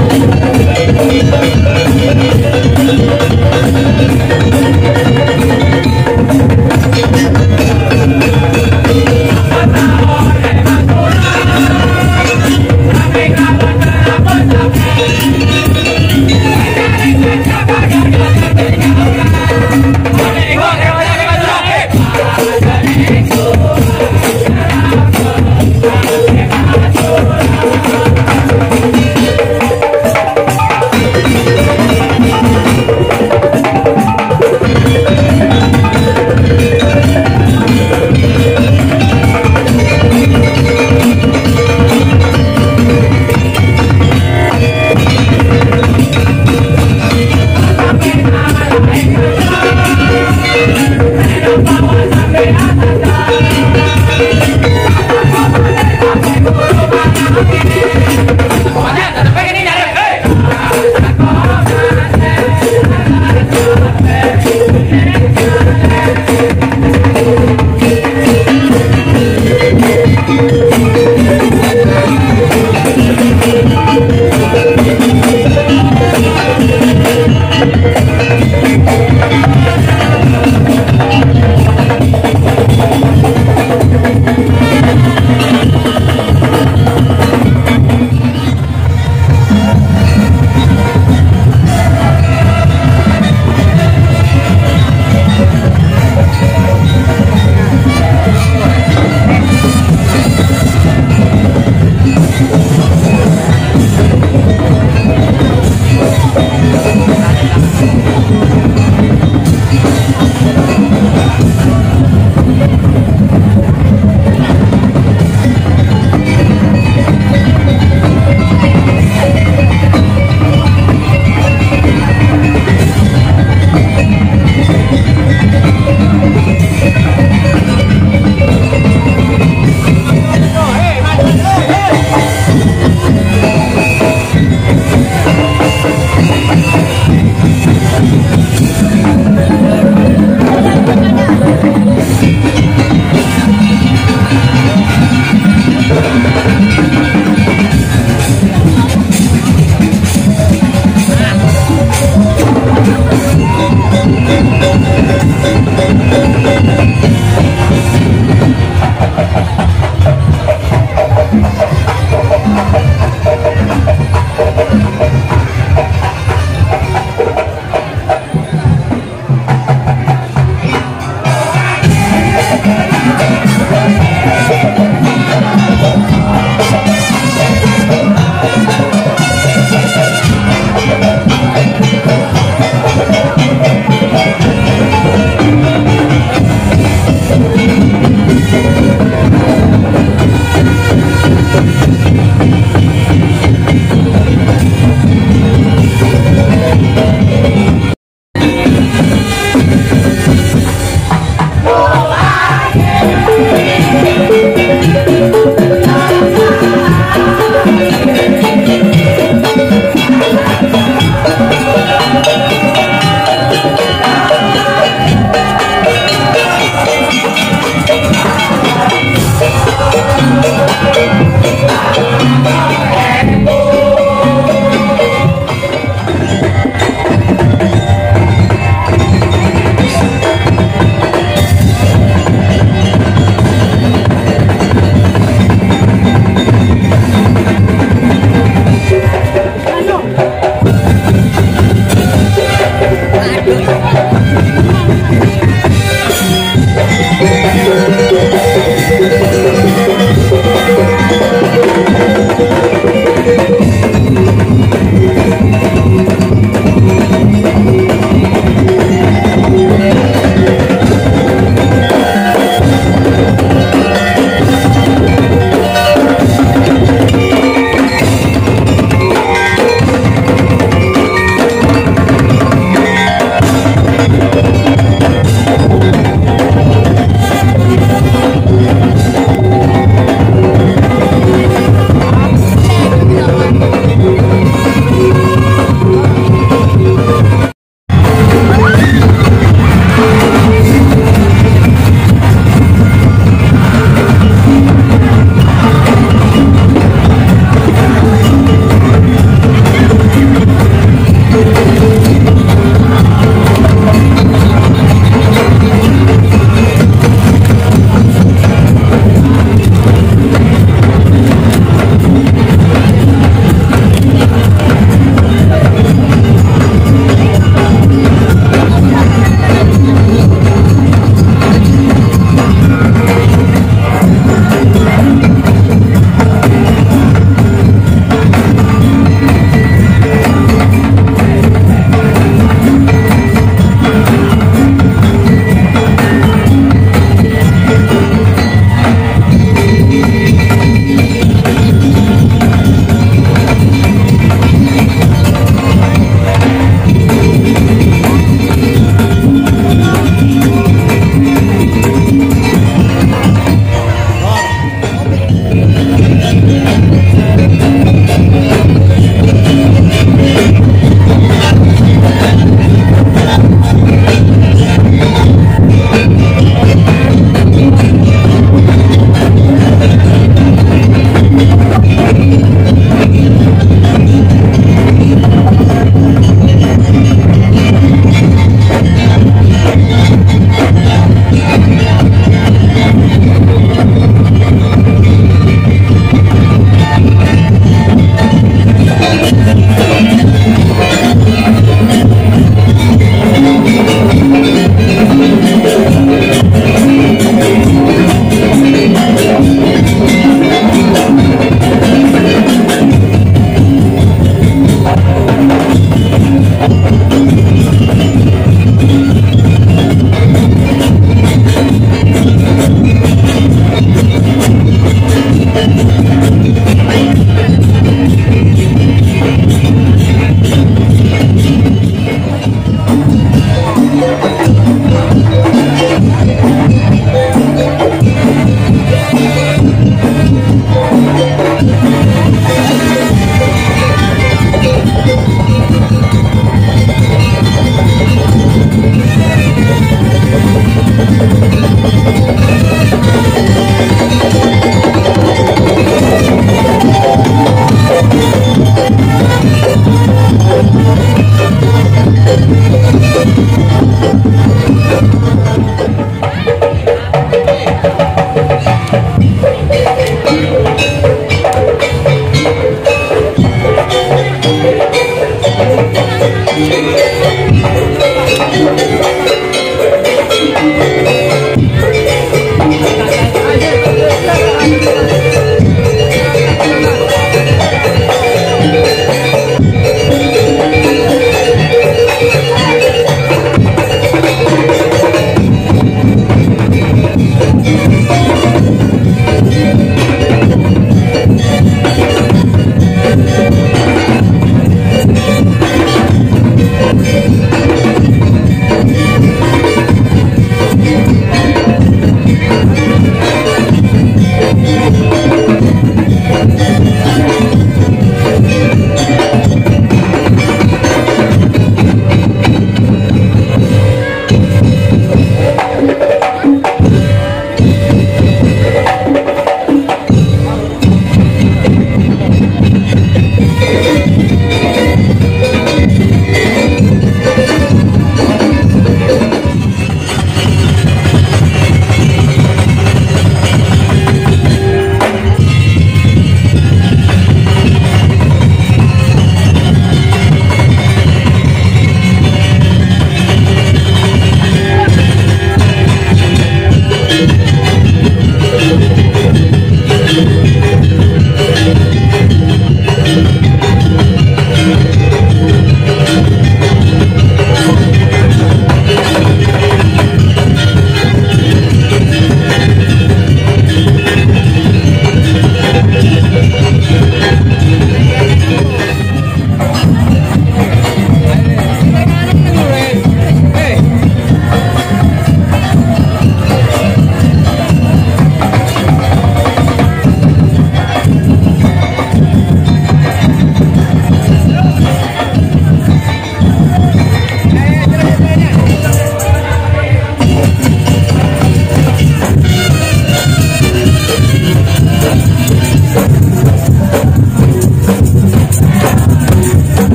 I